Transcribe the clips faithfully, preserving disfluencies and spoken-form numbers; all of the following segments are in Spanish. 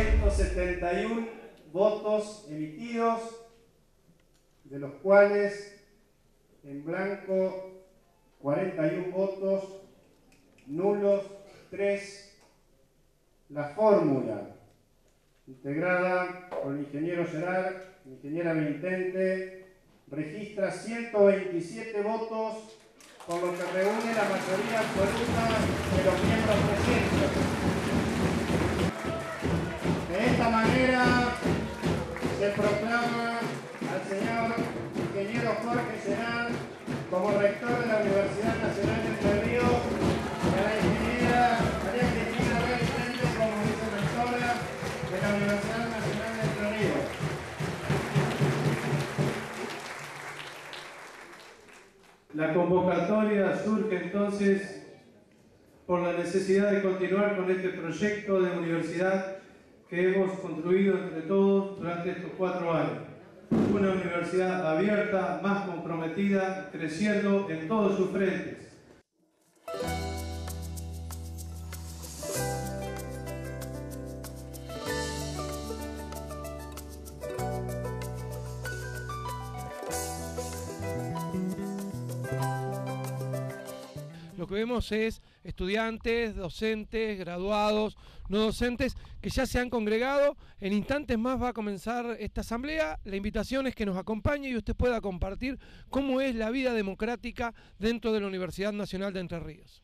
ciento setenta y uno votos emitidos, de los cuales en blanco cuarenta y uno votos, nulos tres. La fórmula, integrada por el ingeniero Gerard, la ingeniera Benintende, registra ciento veintisiete votos, con lo que reúne la mayoría absoluta de los miembros presentes. De esta manera se proclama al señor ingeniero Jorge Gerard como rector de la Universidad Nacional de Entre Ríos y a la ingeniera María Cristina como vicerectora de la Universidad Nacional de Entre Ríos. La convocatoria surge entonces por la necesidad de continuar con este proyecto de universidad que hemos construido entre todos durante estos cuatro años. Una universidad abierta, más comprometida, creciendo en todos sus frentes. Lo que vemos es estudiantes, docentes, graduados, no docentes, que ya se han congregado. En instantes más va a comenzar esta asamblea. La invitación es que nos acompañe y usted pueda compartir cómo es la vida democrática dentro de la Universidad Nacional de Entre Ríos.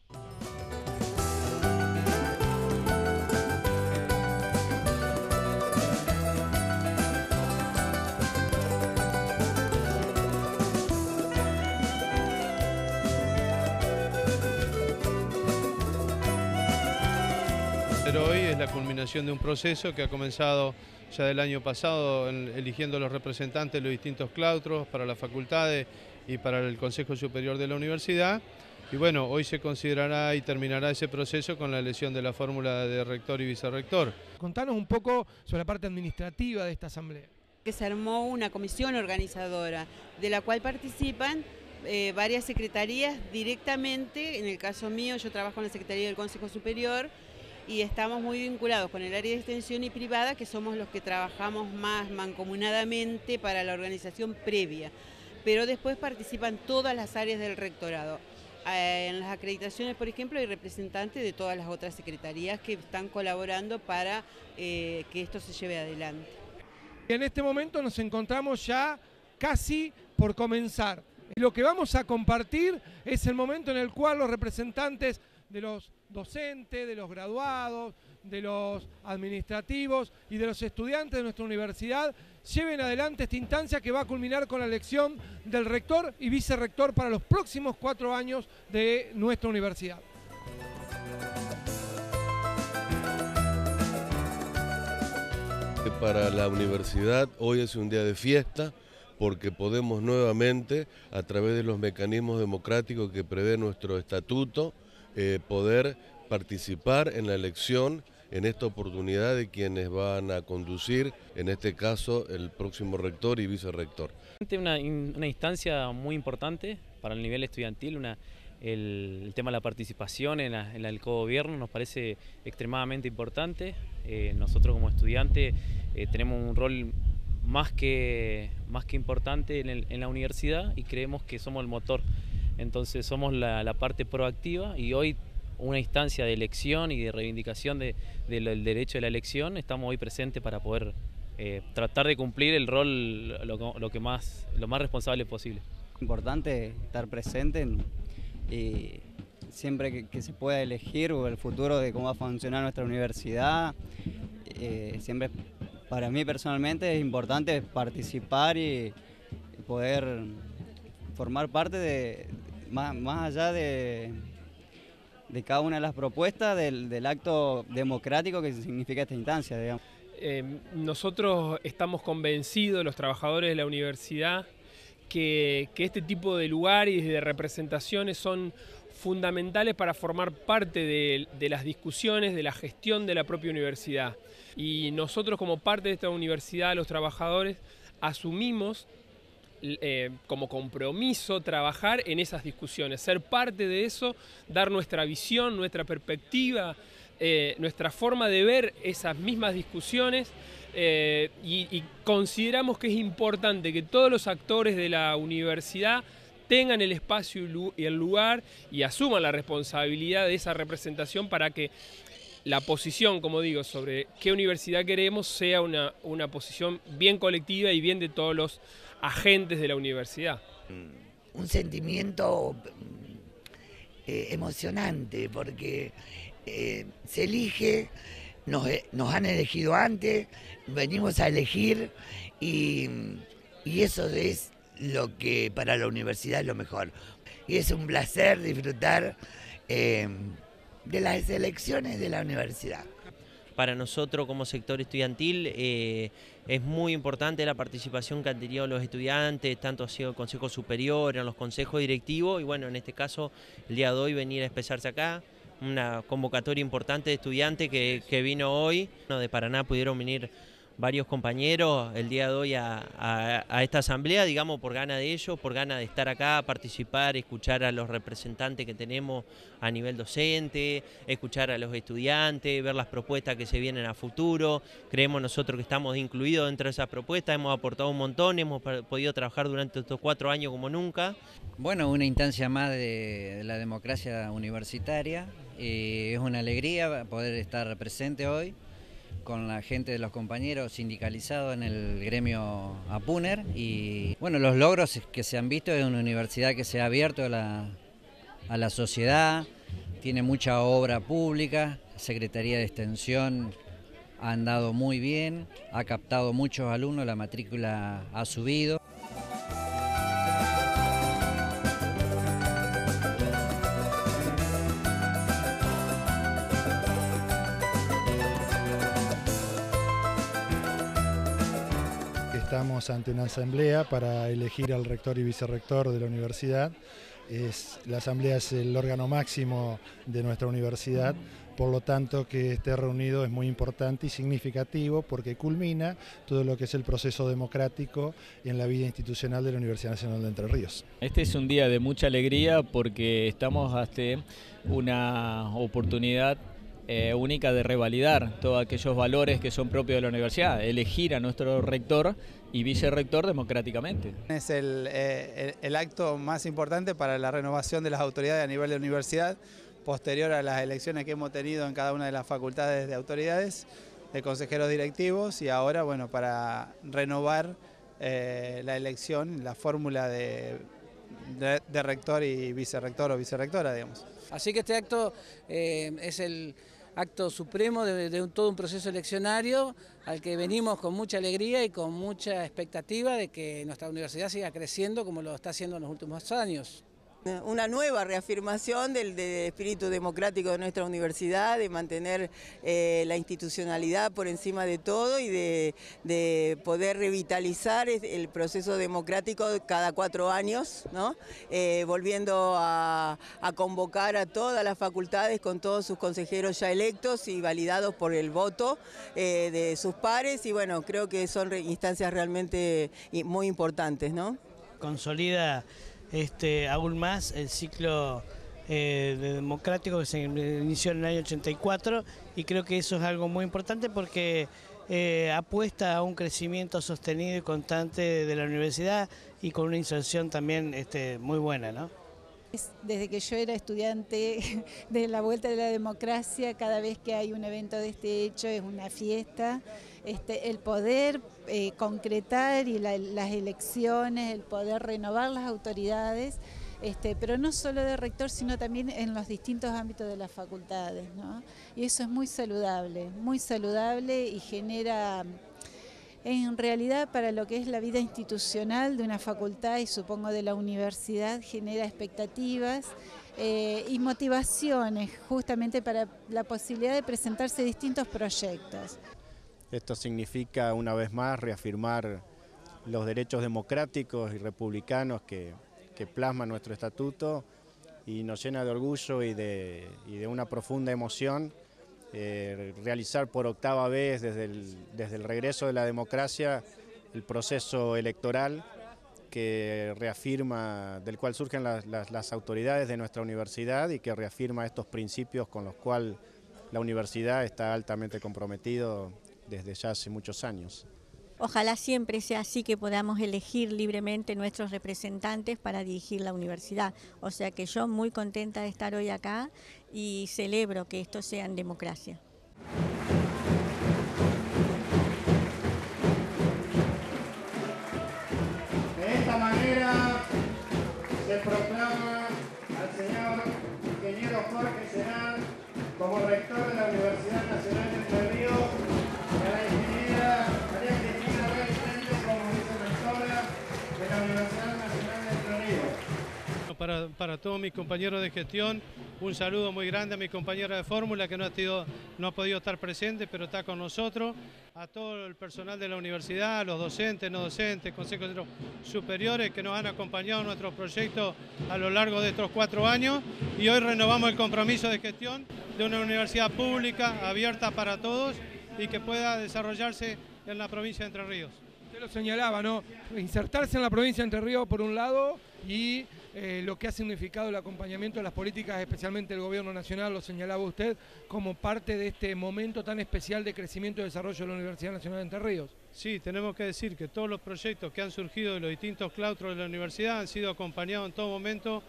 Hoy es la culminación de un proceso que ha comenzado ya del año pasado, eligiendo los representantes de los distintos claustros para las facultades y para el Consejo Superior de la Universidad. Y bueno, hoy se considerará y terminará ese proceso con la elección de la fórmula de rector y vicerrector. Contanos un poco sobre la parte administrativa de esta asamblea. Que se armó una comisión organizadora, de la cual participan Eh, varias secretarías directamente. En el caso mío, yo trabajo en la Secretaría del Consejo Superior y estamos muy vinculados con el área de extensión y privada, que somos los que trabajamos más mancomunadamente para la organización previa, pero después participan todas las áreas del rectorado. Eh, en las acreditaciones, por ejemplo, hay representantes de todas las otras secretarías que están colaborando para eh, que esto se lleve adelante. En este momento nos encontramos ya casi por comenzar. Lo que vamos a compartir es el momento en el cual los representantes de los docentes, de los graduados, de los administrativos y de los estudiantes de nuestra universidad lleven adelante esta instancia que va a culminar con la elección del rector y vicerrector para los próximos cuatro años de nuestra universidad. Para la universidad hoy es un día de fiesta, porque podemos nuevamente, a través de los mecanismos democráticos que prevé nuestro estatuto, eh, poder participar en la elección, en esta oportunidad, de quienes van a conducir, en este caso, el próximo rector y vicerrector. Una, una instancia muy importante para el nivel estudiantil, una, el, el tema de la participación en, la, en el cogobierno nos parece extremadamente importante. Eh, nosotros como estudiantes eh, tenemos un rol más que, más que importante en, el, en la universidad, y creemos que somos el motor, entonces somos la, la parte proactiva, y hoy una instancia de elección y de reivindicación del de, de derecho de la elección, estamos hoy presentes para poder eh, tratar de cumplir el rol lo, lo, que más, lo más responsable posible. Importante estar presente y siempre que, que se pueda elegir el futuro de cómo va a funcionar nuestra universidad, eh, siempre. Para mí personalmente es importante participar y poder formar parte de, más, más allá de, de cada una de las propuestas, del, del acto democrático que significa esta instancia, digamos. Eh, nosotros estamos convencidos, los trabajadores de la universidad, que, que este tipo de lugares y de representaciones son fundamentales para formar parte de, de las discusiones, de la gestión de la propia universidad. Y nosotros, como parte de esta universidad, los trabajadores, asumimos eh, como compromiso trabajar en esas discusiones, ser parte de eso, dar nuestra visión, nuestra perspectiva, eh, nuestra forma de ver esas mismas discusiones eh, y, y consideramos que es importante que todos los actores de la universidad tengan el espacio y el lugar y asuman la responsabilidad de esa representación para que la posición, como digo, sobre qué universidad queremos sea una, una posición bien colectiva y bien de todos los agentes de la universidad. Un sentimiento eh, emocionante porque eh, se elige, nos, nos han elegido antes, venimos a elegir y, y eso es lo que para la universidad es lo mejor. Y es un placer disfrutar eh, de las elecciones de la universidad. Para nosotros como sector estudiantil eh, es muy importante la participación que han tenido los estudiantes, tanto ha sido el Consejo Superior, en los consejos directivos, y bueno, en este caso el día de hoy venir a expresarse acá, una convocatoria importante de estudiantes que, que vino hoy. Bueno, de Paraná pudieron venir varios compañeros el día de hoy a, a, a esta asamblea, digamos, por gana de ellos, por gana de estar acá, participar, escuchar a los representantes que tenemos a nivel docente, escuchar a los estudiantes, ver las propuestas que se vienen a futuro. Creemos nosotros que estamos incluidos dentro de esas propuestas, hemos aportado un montón, hemos podido trabajar durante estos cuatro años como nunca. Bueno, una instancia más de la democracia universitaria, eh, es una alegría poder estar presente hoy con la gente de los compañeros sindicalizados en el gremio Apuner y bueno, los logros que se han visto es una universidad que se ha abierto a la, a la sociedad, tiene mucha obra pública, la Secretaría de Extensión ha andado muy bien, ha captado muchos alumnos, la matrícula ha subido. Estamos ante una asamblea para elegir al rector y vicerrector de la universidad. Es, la asamblea es el órgano máximo de nuestra universidad, por lo tanto que esté reunido es muy importante y significativo porque culmina todo lo que es el proceso democrático en la vida institucional de la Universidad Nacional de Entre Ríos. Este es un día de mucha alegría porque estamos ante una oportunidad Eh, única de revalidar todos aquellos valores que son propios de la universidad, elegir a nuestro rector y vicerrector democráticamente. Es el, eh, el, el acto más importante para la renovación de las autoridades a nivel de universidad, posterior a las elecciones que hemos tenido en cada una de las facultades de autoridades, de consejeros directivos y ahora, bueno, para renovar eh, la elección, la fórmula de... De, de rector y vicerrector o vicerrectora, digamos. Así que este acto eh, es el acto supremo de, de un, todo un proceso eleccionario al que venimos con mucha alegría y con mucha expectativa de que nuestra universidad siga creciendo como lo está haciendo en los últimos años. Una nueva reafirmación del, del espíritu democrático de nuestra universidad, de mantener eh, la institucionalidad por encima de todo y de, de poder revitalizar el proceso democrático cada cuatro años, ¿no? eh, volviendo a, a convocar a todas las facultades con todos sus consejeros ya electos y validados por el voto eh, de sus pares y bueno, creo que son instancias realmente muy importantes, ¿no? Consolida Este, aún más el ciclo eh, democrático que se inició en el año ochenta y cuatro y creo que eso es algo muy importante porque eh, apuesta a un crecimiento sostenido y constante de la universidad y con una inserción también este, muy buena, ¿no? Desde que yo era estudiante de la Vuelta de la Democracia, cada vez que hay un evento de este hecho es una fiesta. Este, el poder eh, concretar y la, las elecciones, el poder renovar las autoridades, este, pero no solo de rector, sino también en los distintos ámbitos de las facultades, ¿no? Y eso es muy saludable, muy saludable y genera... En realidad, para lo que es la vida institucional de una facultad y supongo de la universidad, genera expectativas eh, y motivaciones justamente para la posibilidad de presentarse distintos proyectos. Esto significa, una vez más, reafirmar los derechos democráticos y republicanos que, que plasma nuestro estatuto y nos llena de orgullo y de, y de una profunda emoción. Eh, realizar por octava vez desde el, desde el regreso de la democracia el proceso electoral que reafirma, del cual surgen las, las, las autoridades de nuestra universidad y que reafirma estos principios con los cuales la universidad está altamente comprometido desde ya hace muchos años. Ojalá siempre sea así, que podamos elegir libremente nuestros representantes para dirigir la universidad. O sea que yo muy contenta de estar hoy acá y celebro que esto sea en democracia. De esta manera se proclama al señor ingeniero Jorge Gerard como rector de la Universidad Nacional de Entre Ríos, y a la ingeniera María Cristina como vicerectora de la Universidad Nacional de Entre Ríos. Para, para todos mis compañeros de gestión, un saludo muy grande a mi compañera de fórmula que no ha, sido, no ha podido estar presente, pero está con nosotros, a todo el personal de la universidad, a los docentes, no docentes, consejos superiores que nos han acompañado en nuestros proyectos a lo largo de estos cuatro años, y hoy renovamos el compromiso de gestión de una universidad pública, abierta para todos y que pueda desarrollarse en la provincia de Entre Ríos. Usted lo señalaba, ¿no? Insertarse en la provincia de Entre Ríos por un lado y eh, lo que ha significado el acompañamiento de las políticas, especialmente el gobierno nacional, lo señalaba usted, como parte de este momento tan especial de crecimiento y desarrollo de la Universidad Nacional de Entre Ríos. Sí, tenemos que decir que todos los proyectos que han surgido de los distintos claustros de la universidad han sido acompañados en todo momento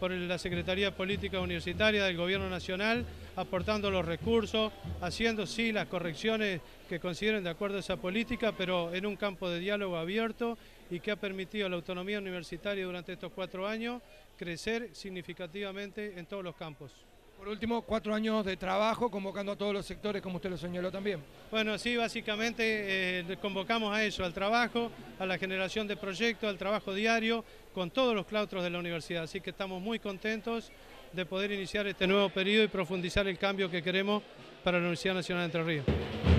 por la Secretaría Política Universitaria del Gobierno Nacional, aportando los recursos, haciendo sí las correcciones que consideren de acuerdo a esa política, pero en un campo de diálogo abierto y que ha permitido a la autonomía universitaria durante estos cuatro años crecer significativamente en todos los campos. Por último, cuatro años de trabajo convocando a todos los sectores, como usted lo señaló también. Bueno, sí, básicamente eh, convocamos a eso, al trabajo, a la generación de proyectos, al trabajo diario, con todos los claustros de la universidad. Así que estamos muy contentos de poder iniciar este nuevo periodo y profundizar el cambio que queremos para la Universidad Nacional de Entre Ríos.